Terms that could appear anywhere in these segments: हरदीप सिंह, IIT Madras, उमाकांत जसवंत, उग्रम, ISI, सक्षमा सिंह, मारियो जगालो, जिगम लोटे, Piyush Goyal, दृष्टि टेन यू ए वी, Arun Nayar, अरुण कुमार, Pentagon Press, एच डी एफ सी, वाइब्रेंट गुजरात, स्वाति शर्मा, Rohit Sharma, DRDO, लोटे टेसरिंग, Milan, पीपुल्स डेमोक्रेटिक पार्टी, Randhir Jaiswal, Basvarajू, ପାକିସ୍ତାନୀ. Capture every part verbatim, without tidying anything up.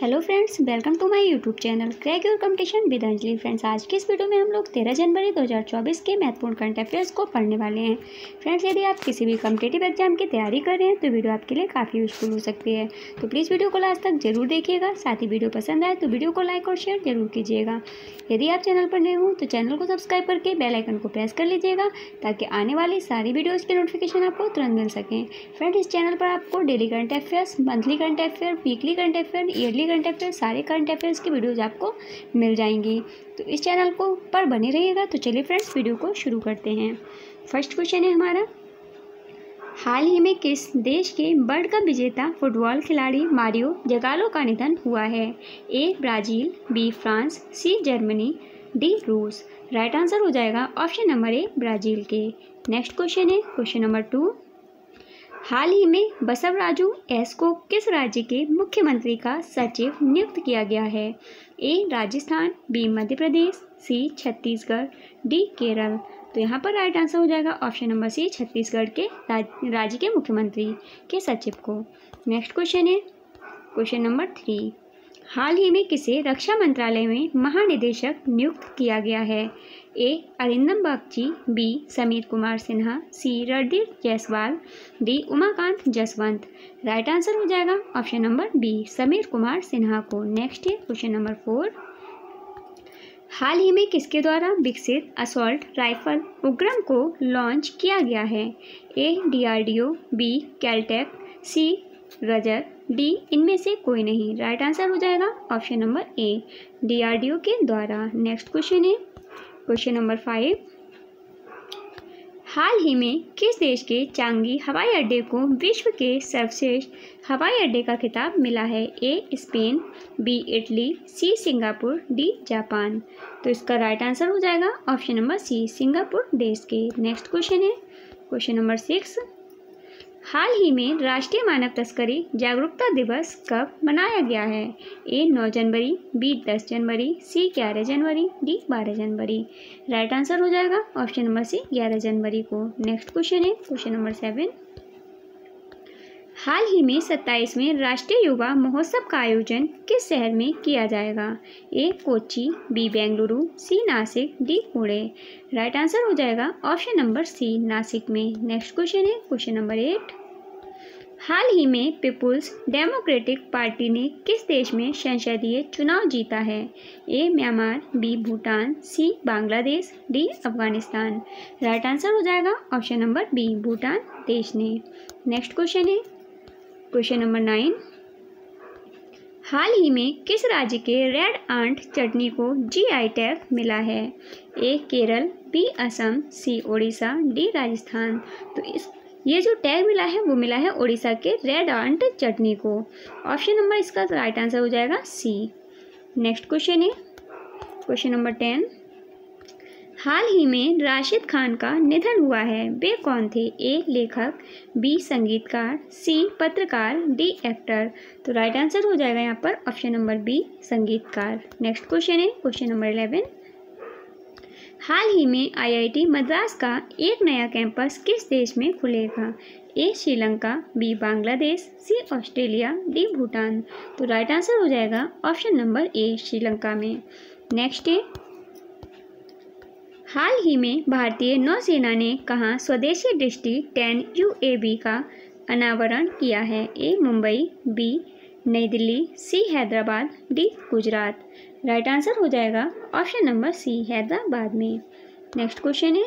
Hello friends, welcome to my YouTube channel crack your competition with Anjali. Friends, आज की इस video में हम लोग तेरह जनवरी दो हज़ार चौबीस के महत्वपूर्ण करंट अफेयर्स को पढ़ने वाले हैं। फ्रेंड्स, यदि आप किसी भी कॉम्पिटिटिव एग्जाम की तैयारी कर रहे हैं तो वीडियो आपके लिए काफ़ी यूजफुल हो सकती है, तो प्लीज़ वीडियो को लास्ट तक जरूर देखिएगा। साथ ही वीडियो पसंद आए तो वीडियो को लाइक और शेयर जरूर कीजिएगा। यदि आप चैनल पर नए हों तो चैनल को सब्सक्राइब करके बेल आइकन को प्रेस कर लीजिएगा ताकि आने वाली सारी वीडियोज़ की नोटिफिकेशन आपको तुरंत मिल सकें। फ्रेंड्स, इस चैनल पर आपको daily current affairs, monthly current affair, weekly current affair, yearly current affair, सारे करंट अफेयर्स की वीडियोज आपको मिल जाएंगी, तो इस चैनल को पर बने रहिएगा। तो चलिए फ्रेंड्स, वीडियो को शुरू करते हैं। फर्स्ट क्वेश्चन है हमारा, हाल ही में किस देश के वर्ल्ड कप विजेता फुटबॉल खिलाड़ी मारियो जगालो का निधन हुआ है? A Brazil, B France, C Germany, D रूस। राइट आंसर हो जाएगा ऑप्शन नंबर ए ब्राज़ील के। नेक्स्ट क्वेश्चन है क्वेश्चन नंबर टू, हाल ही में बसवराजू एस को किस राज्य के मुख्यमंत्री का सचिव नियुक्त किया गया है? A Rajasthan, B Madhya Pradesh, C Chhattisgarh, D Kerala. तो यहाँ पर राइट आंसर हो जाएगा ऑप्शन नंबर सी, छत्तीसगढ़ के राज्य के मुख्यमंत्री के सचिव को। नेक्स्ट क्वेश्चन है क्वेश्चन नंबर थ्री, हाल ही में किसे रक्षा मंत्रालय में महानिदेशक नियुक्त किया गया है? A Arindam Bagchi, B Sameer Kumar Sinha, C Randhir Jaiswal, D उमाकांत जसवंत। Right answer हो जाएगा option number B, Sameer Kumar Sinha को। नेक्स्ट है क्वेश्चन नंबर फोर, हाल ही में किसके द्वारा विकसित असॉल्ट राइफल उग्रम को लॉन्च किया गया है? A D R D O, B Caltech, C रजर, डी इनमें से कोई नहीं। राइट आंसर हो जाएगा option number A, D R D O के द्वारा। नेक्स्ट क्वेश्चन है क्वेश्चन नंबर फाइव, हाल ही में किस देश के चांगी हवाई अड्डे को विश्व के सर्वश्रेष्ठ हवाई अड्डे का खिताब मिला है? A Spain, B Italy, C Singapore, D Japan. तो इसका राइट आंसर हो जाएगा ऑप्शन नंबर सी, सिंगापुर देश के। नेक्स्ट क्वेश्चन है क्वेश्चन नंबर सिक्स, हाल ही में राष्ट्रीय मानव तस्करी जागरूकता दिवस कब मनाया गया है? ए नौ जनवरी, बी दस जनवरी, सी ग्यारह जनवरी, डी बारह जनवरी। राइट आंसर हो जाएगा ऑप्शन नंबर सी, ग्यारह जनवरी को। नेक्स्ट क्वेश्चन है क्वेश्चन नंबर सेवन, हाल ही में सत्ताईसवें राष्ट्रीय युवा महोत्सव का आयोजन किस शहर में किया जाएगा? A Kochi, B Bengaluru, C Nashik, D Pune. Right answer हो जाएगा ऑप्शन नंबर सी, नासिक में। नेक्स्ट क्वेश्चन है क्वेश्चन नंबर एट, हाल ही में पीपुल्स डेमोक्रेटिक पार्टी ने किस देश में संसदीय चुनाव जीता है? A Myanmar, B Bhutan, C Bangladesh, D Afghanistan. Right answer हो जाएगा ऑप्शन नंबर बी, भूटान देश ने। नेक्स्ट क्वेश्चन है क्वेश्चन नंबर नाइन, हाल ही में किस राज्य के रेड आंट चटनी को जी आई टैग मिला है? A Kerala, B Assam, C Odisha, D Rajasthan. तो इस ये जो टैग मिला है वो मिला है ओडिशा के रेड आंट चटनी को। ऑप्शन नंबर इसका राइट आंसर हो जाएगा सी। नेक्स्ट क्वेश्चन है क्वेश्चन नंबर टेन, हाल ही में राशिद खान का निधन हुआ है, वे कौन थे? ए लेखक, बी संगीतकार, सी पत्रकार, डी एक्टर। तो राइट आंसर हो जाएगा यहाँ पर ऑप्शन नंबर बी, संगीतकार। नेक्स्ट क्वेश्चन है क्वेश्चन नंबर इलेवन, हाल ही में आई आई टी मद्रास का एक नया कैंपस किस देश में खुलेगा? A Sri Lanka, B Bangladesh, C Australia, D Bhutan. तो राइट आंसर हो जाएगा ऑप्शन नंबर ए, श्रीलंका में। नेक्स्ट है, हाल ही में भारतीय नौसेना ने कहाँ स्वदेशी दृष्टि टेन यू ए वी का अनावरण किया है? ए मुंबई, बी नई Delhi, C Hyderabad, D Gujarat. Right answer हो जाएगा ऑप्शन नंबर सी, हैदराबाद में। नेक्स्ट क्वेश्चन है,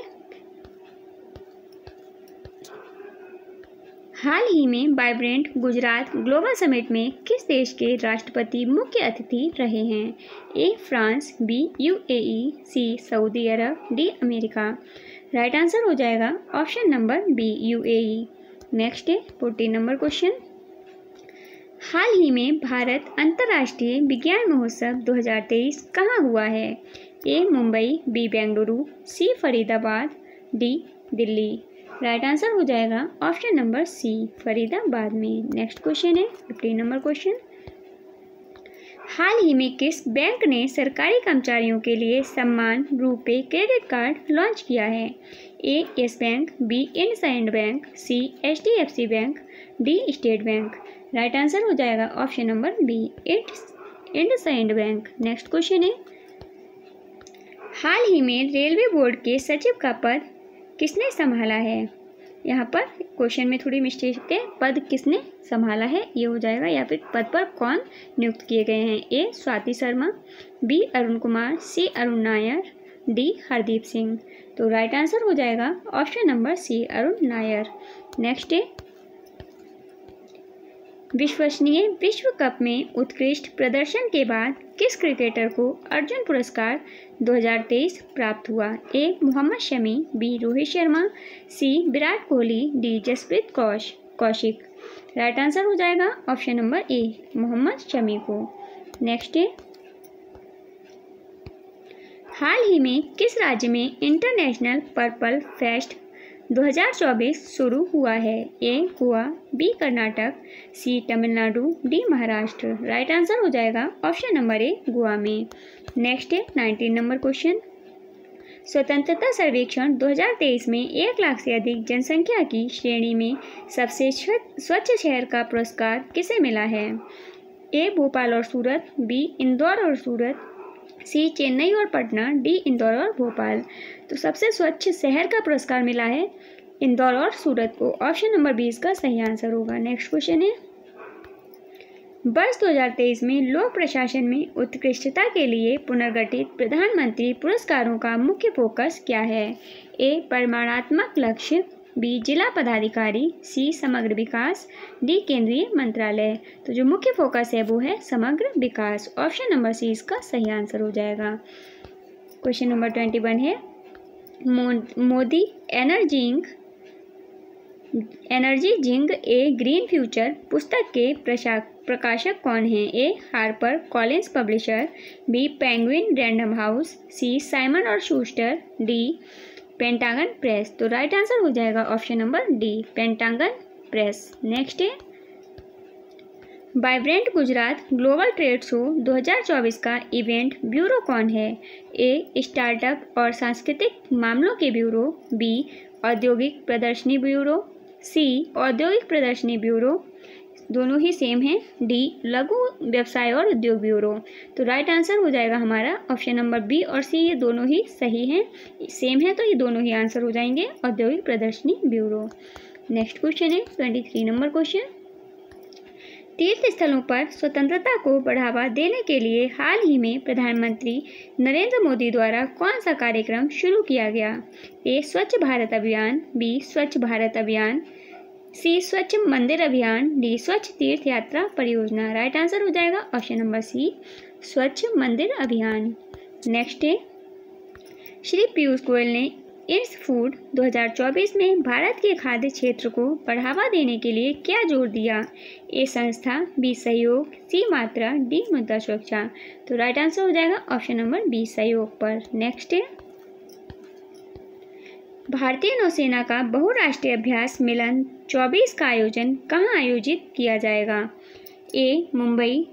हाल ही में वाइब्रेंट गुजरात ग्लोबल समिट में किस देश के राष्ट्रपति मुख्य अतिथि रहे हैं? A France, B U A E, C Saudi Arab, D America. Right answer हो जाएगा option number B, U A E. Next है फोर्टीन नंबर क्वेश्चन, हाल ही में भारत अंतर्राष्ट्रीय विज्ञान महोत्सव दो हज़ार तेईस कहाँ हुआ है? A Mumbai, B Bengaluru, C Faridabad, D Delhi. Right right answer हो जाएगा ऑप्शन नंबर सी, फरीदाबाद में। नेक्स्ट क्वेश्चन है फिफ्टीन नंबर क्वेश्चन, हाल ही में किस बैंक ने सरकारी कर्मचारियों के लिए सम्मान रुपे क्रेडिट कार्ड लॉन्च किया है? A yes bank, B end Sindh bank, C एच डी एफ सी bank, D state bank. Right answer हो जाएगा option number B, H end Sindh bank. Next question है, हाल ही में रेलवे बोर्ड के सचिव का पद किसने संभाला है। यहाँ पर क्वेश्चन में थोड़ी मिस्टेक है, पद किसने संभाला है ये हो जाएगा, या फिर पद पर कौन नियुक्त किए गए हैं। A स्वाति शर्मा, B अरुण कुमार, C Arun Nair, D हरदीप सिंह। तो राइट आंसर हो जाएगा option number C Arun Nair. Next है, विश्वसनीय विश्व कप में उत्कृष्ट प्रदर्शन के बाद किस क्रिकेटर को अर्जुन पुरस्कार दो हज़ार तेईस प्राप्त हुआ। A Mohammed Shami, B Rohit Sharma, C Virat Kohli, D Jasprit कौश कौशिक। राइट आंसर हो जाएगा option number A Mohammed Shami को। नेक्स्ट है, हाल ही में किस राज्य में इंटरनेशनल पर्पल फेस्ट दो हज़ार चौबीस शुरू हुआ है। A Goa, B Karnataka, C Tamil Nadu, D Maharashtra. Right answer हो जाएगा ऑप्शन नंबर ए गोवा में। नेक्स्ट है नाइनटीन नंबर क्वेश्चन, स्वतंत्रता सर्वेक्षण दो हज़ार तेईस में एक लाख से अधिक जनसंख्या की श्रेणी में सबसे स्वच्छ शहर का पुरस्कार किसे मिला है। ए भोपाल और सूरत, बी इंदौर और सूरत, सी चेन्नई और पटना, डी इंदौर और भोपाल। तो सबसे स्वच्छ शहर का पुरस्कार मिला है इंदौर और सूरत को। ऑप्शन नंबर बीस का सही आंसर होगा। नेक्स्ट क्वेश्चन है, वर्ष दो हज़ार तेईस में लोक प्रशासन में उत्कृष्टता के लिए पुनर्गठित प्रधानमंत्री पुरस्कारों का मुख्य फोकस क्या है। ए परिमाणात्मक लक्ष्य, बी जिला पदाधिकारी, सी समग्र विकास, डी केंद्रीय मंत्रालय। तो जो मुख्य फोकस है वो है समग्र विकास। ऑप्शन नंबर सी इसका सही आंसर हो जाएगा। क्वेश्चन नंबर ट्वेंटी वन है, मो, Modi energising energising a green future पुस्तक के प्रकाशक कौन हैं। A Harper Collins publisher, B Penguin Random House, C Simon और शूस्टर, डी पेंटागन प्रेस। तो राइट आंसर हो जाएगा option number D Pentagon press. Next है, वाइब्रेंट गुजरात global trade show दो हज़ार चौबीस का इवेंट ब्यूरो कौन है। ए स्टार्टअप और सांस्कृतिक मामलों के ब्यूरो, बी औद्योगिक प्रदर्शनी ब्यूरो, सी औद्योगिक प्रदर्शनी ब्यूरो, दोनों ही सेम हैं, डी लघु व्यवसाय और उद्योग ब्यूरो। तो राइट आंसर हो जाएगा हमारा ऑप्शन नंबर बी और सी, ये दोनों ही सही हैं, सेम है, तो ये दोनों ही आंसर हो जाएंगे औद्योगिक प्रदर्शनी ब्यूरो। नेक्स्ट क्वेश्चन है ट्वेंटी थ्री नंबर क्वेश्चन, तीर्थ स्थलों पर स्वतंत्रता को बढ़ावा देने के लिए हाल ही में प्रधानमंत्री नरेंद्र मोदी द्वारा कौन सा कार्यक्रम शुरू किया गया। ए स्वच्छ भारत अभियान, बी स्वच्छ भारत अभियान, सी स्वच्छ मंदिर अभियान, डी स्वच्छ तीर्थ यात्रा परियोजना। राइट आंसर हो जाएगा ऑप्शन नंबर सी स्वच्छ मंदिर अभियान। नेक्स्ट है, श्री पीयूष गोयल ने इस फूड दो हज़ार चौबीस में भारत के खाद्य क्षेत्र को बढ़ावा देने के लिए क्या जोर दिया। ए संस्था, बी सहयोग, सी मात्रा, डी मुद्रा सुरक्षा। तो राइट आंसर हो जाएगा ऑप्शन नंबर बी सहयोग पर। नेक्स्ट है, भारतीय नौसेना का बहुराष्ट्रीय अभ्यास मिलन चौबीस का आयोजन कहाँ आयोजित किया जाएगा। A Mumbai,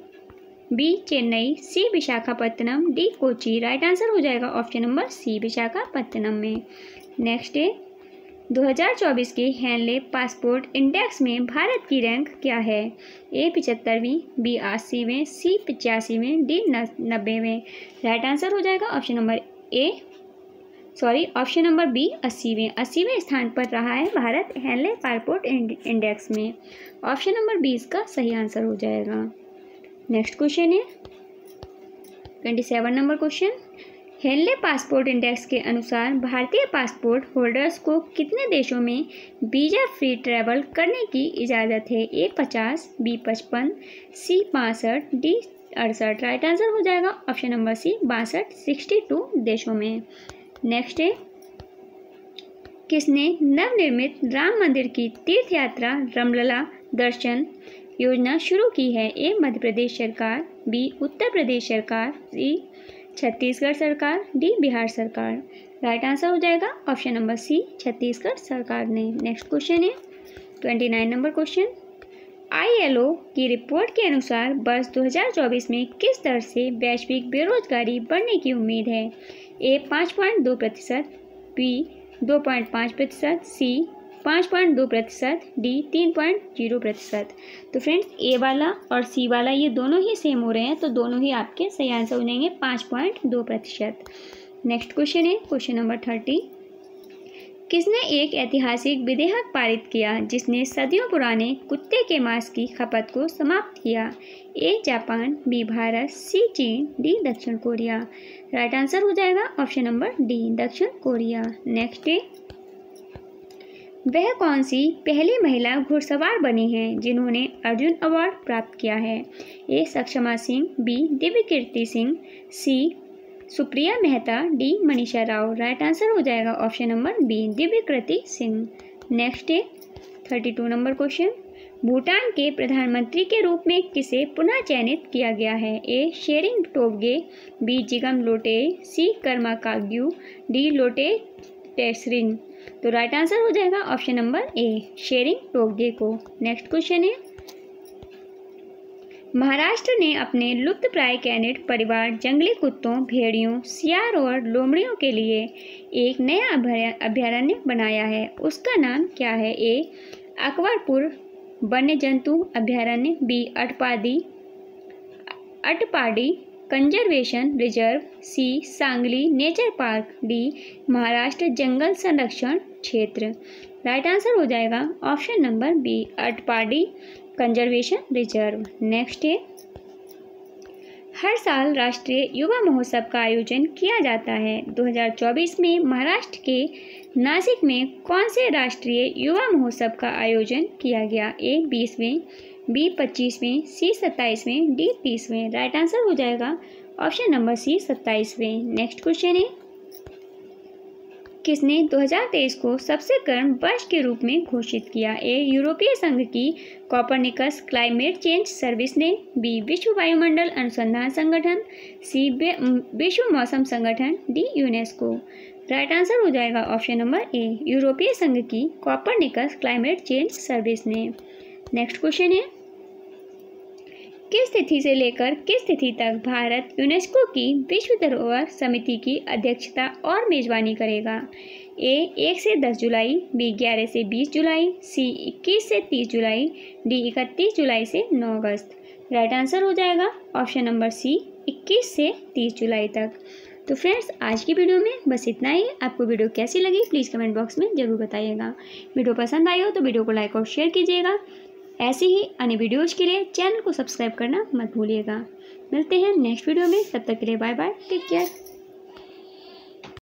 B Chennai, C Visakhapatnam, D Kochi. Right answer हो जाएगा ऑप्शन नंबर सी विशाखापत्तनम में। नेक्स्ट है, दो हज़ार चौबीस के हेनले पासपोर्ट इंडेक्स में भारत की रैंक क्या है। ए पिचहत्तरवीं, बी अस्सीवें, सी पचासीवें, डी नब्बेवें। राइट आंसर हो जाएगा option number A sorry option number B अस्सीवें अस्सीवें स्थान पर रहा है भारत हेनले पासपोर्ट इंडेक्स में। ऑप्शन नंबर बी इसका सही आंसर हो जाएगा। नेक्स्ट क्वेश्चन है twenty seven number question, Henley passport index के अनुसार भारतीय पासपोर्ट होल्डर्स को कितने देशों में वीज़ा फ्री ट्रैवल करने की इजाज़त है। ए पचास, बी पचपन, सी बासठ, डी अड़सठ। राइट आंसर हो जाएगा ऑप्शन नंबर सी बासठ सिक्सटी टू देशों में। नेक्स्ट है, किसने नवनिर्मित राम मंदिर की तीर्थ यात्रा रमलला दर्शन योजना शुरू की है। ए मध्य प्रदेश सरकार, बी उत्तर प्रदेश सरकार, सी छत्तीसगढ़ सरकार, डी बिहार सरकार। राइट आंसर हो जाएगा ऑप्शन नंबर सी छत्तीसगढ़ सरकार ने। नेक्स्ट क्वेश्चन है twenty nine number question, ILO की रिपोर्ट के अनुसार वर्ष दो हज़ार चौबीस में किस दर से वैश्विक बेरोजगारी बढ़ने की उम्मीद है। ए पाँच पॉइंट दो प्रतिशत, बी दो पॉइंट पाँच प्रतिशत, सी पाँच पॉइंट दो प्रतिशत, डी तीन पॉइंट जीरो प्रतिशत। तो फ्रेंड्स ए वाला और सी वाला ये दोनों ही सेम हो रहे हैं, तो दोनों ही आपके सही आंसर हो जाएंगे पाँच पॉइंट दो प्रतिशत। नेक्स्ट क्वेश्चन है क्वेश्चन नंबर थर्टी। किसने एक ऐतिहासिक विधेयक पारित किया जिसने सदियों पुराने कुत्ते के मांस की खपत को समाप्त किया? A Japan, B Bharat, C चीन, डी दक्षिण कोरिया। राइट आंसर हो जाएगा ऑप्शन नंबर डी दक्षिण कोरिया। नेक्स्ट है वह कौन सी पहली महिला घुड़सवार बनी है जिन्होंने अर्जुन अवार्ड प्राप्त किया है? ए सक्षमा सिंह, B Divya Kirti Singh, C Supriya Mehta, D Manisha Rao. Right answer हो जाएगा option number B Divya Kirti Singh. Next है thirty two number question. Bhutan के प्रधानमंत्री के रूप में किसे पुनः चयनित किया गया है? ए शेरिंगटोबगे, बी जिगम लोटे, सी कर्मा काग्यू, डी लोटे टेसरिंग। तो राइट आंसर हो जाएगा ऑप्शन नंबर ए शेरिंगटोबगे को। नेक्स्ट क्वेश्चन है महाराष्ट्र ने अपने लुप्तप्राय कैनेट परिवार जंगली कुत्तों, भेड़ियों, सियार और लोमड़ियों के लिए एक नया अभ्यारण्य बनाया है, उसका नाम क्या है? ए अकबरपुर वन्य जंतु अभ्यारण्य, B Atpadi Atpadi conservation reserve, C Sangli nature park, D Maharashtra जंगल संरक्षण क्षेत्र। राइट आंसर हो जाएगा option number B Atpadi conservation reserve. Next है हर साल राष्ट्रीय युवा महोत्सव का आयोजन किया जाता है। दो हज़ार चौबीस में महाराष्ट्र के नासिक में कौन से राष्ट्रीय युवा महोत्सव का आयोजन किया गया? ए बीसवें, बी पच्चीसवें, सी सत्ताईसवें, डी तीसवें। राइट आंसर हो जाएगा ऑप्शन नंबर सी सत्ताईसवें। नेक्स्ट क्वेश्चन है किसने दो हज़ार तेईस को सबसे गर्म वर्ष के रूप में घोषित किया? ए यूरोपीय संघ की कॉपरनिकस क्लाइमेट चेंज सर्विस ने, बी विश्व वायुमंडल अनुसंधान संगठन, सी विश्व मौसम संगठन, डी यूनेस्को। राइट आंसर हो जाएगा ऑप्शन नंबर ए यूरोपीय संघ की कॉपरनिकस क्लाइमेट चेंज सर्विस ने। नेक्स्ट क्वेश्चन है किस तिथि से लेकर किस तिथि तक भारत यूनेस्को की विश्व धरोहर समिति की अध्यक्षता और मेजबानी करेगा? ए एक से दस जुलाई, बी ग्यारह से बीस जुलाई, सी इक्कीस से तीस जुलाई, डी इकतीस जुलाई से नौ अगस्त। राइट आंसर हो जाएगा ऑप्शन नंबर सी इक्कीस से तीस जुलाई तक। तो फ्रेंड्स आज की वीडियो में बस इतना ही। आपको वीडियो कैसी लगी प्लीज़ कमेंट बॉक्स में ज़रूर बताइएगा। वीडियो पसंद आई हो तो वीडियो को लाइक और शेयर कीजिएगा। ऐसे ही अन्य वीडियोज के लिए चैनल को सब्सक्राइब करना मत भूलिएगा। मिलते हैं नेक्स्ट वीडियो में, तब तक के लिए बाय बाय, टेक केयर।